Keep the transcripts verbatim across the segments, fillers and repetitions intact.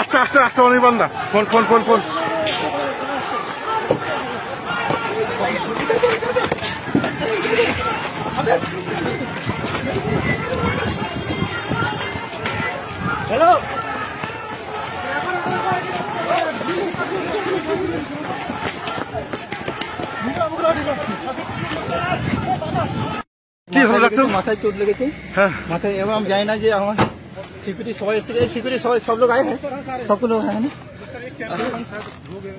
আস্তে আস্তে আস্তে অনির্বাণ দা, phone phone phone phone hello মাথায় চোট লেগেছে, মাথায় এবার আমি জানি না যে আমার সিকিউরিটি সবাই এসেছে, সিকিউরিটি সবাই সব লোক আয় হ্যাঁ সব লোক হ্যাঁ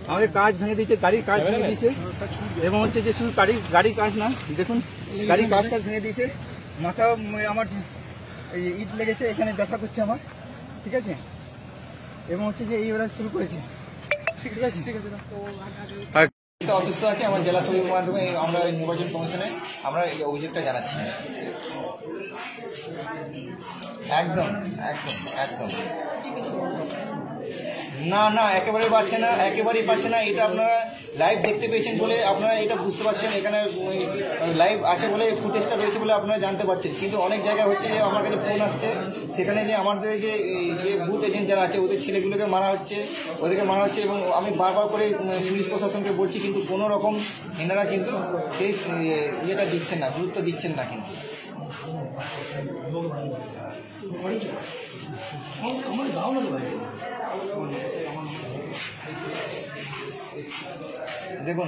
আমাদের কাজ ভেঙে দিয়েছে, গাড়ির কাজ ভেঙে দিয়েছে এবং হচ্ছে যে শুধু গাড়ি গাড়ির কাজ না, দেখুন গাড়ির কাজ কাজ ভেঙে দিয়েছে, মাথা আমার ইট লেগেছে, এখানে ব্যথা করছে আমার, ঠিক আছে, এবং হচ্ছে যে এই ওরা শুরু করেছে, ঠিক আছে ঠিক আছে অসুস্থ আছে আমার জেলা সমিতির মাধ্যমে আমরা নির্বাচন কমিশনে আমরা এই অভিযোগটা জানাচ্ছি। একদম একদম একদম না না একেবারেই পাচ্ছে না, একেবারেই পাচ্ছে না, এটা আপনারা লাইভ দেখতে পেয়েছেন বলে আপনারা এটা বুঝতে পারছেন, এখানে লাইভ আছে বলে ফুটেজটা রয়েছে বলে আপনারা জানতে পারছেন, কিন্তু অনেক জায়গায় হচ্ছে যে আমার কাছে ফোন আসছে, সেখানে যে আমাদের যে যে বুথ এজেন্ট যারা আছে ওদের ছেলেগুলোকে মারা হচ্ছে, ওদেরকে মারা হচ্ছে, এবং আমি বারবার করে পুলিশ প্রশাসনকে বলছি কিন্তু কোনো রকম এনারা কিন্তু সেই ইয়েটা দিচ্ছেন না, গুরুত্ব দিচ্ছেন না কিন্তু। দেখুন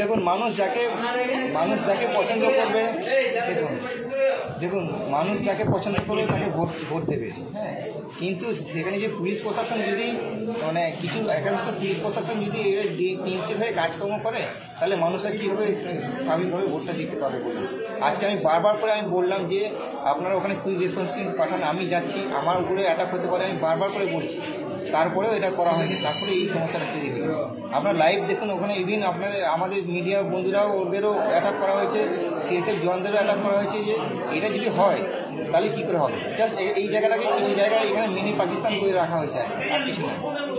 দেখুন মানুষ যাকে মানুষ যাকে পছন্দ করবে, দেখুন দেখুন মানুষ যাকে পছন্দ করবে তাকে ভোট ভোট দেবে, হ্যাঁ, কিন্তু সেখানে যে পুলিশ প্রশাসন যদি মানে কিছু একাংশ পুলিশ প্রশাসন যদি টিএমসির হয়ে কাজকর্ম করে তাহলে মানুষরা কীভাবে স্বাভাবিকভাবে ভোটটা দিতে পারবে বলুন। আজকে আমি বারবার করে আমি বললাম যে আপনারা ওখানে কুইক রেসপন্স টিম পাঠান, আমি যাচ্ছি, আমার উপরে অ্যাটাক হতে পারে, আমি বারবার করে বলছি, তারপরেও এটা করা হয়নি, তারপরে এই সমস্যাটা তৈরি হলো। আপনারা লাইভ দেখুন, ওখানে ইভিন আপনাদের আমাদের মিডিয়া বন্ধুরাও ওদেরও অ্যাটাক করা হয়েছে, সিএসএফ জওয়ানদেরও অ্যাটাক করা হয়েছে, যে এটা যদি হয় তাহলে কী করে হবে, জাস্ট এই জায়গাটাকে কিছু জায়গায় এখানে মিনি পাকিস্তান করে রাখা হয়েছে আর কিছু না।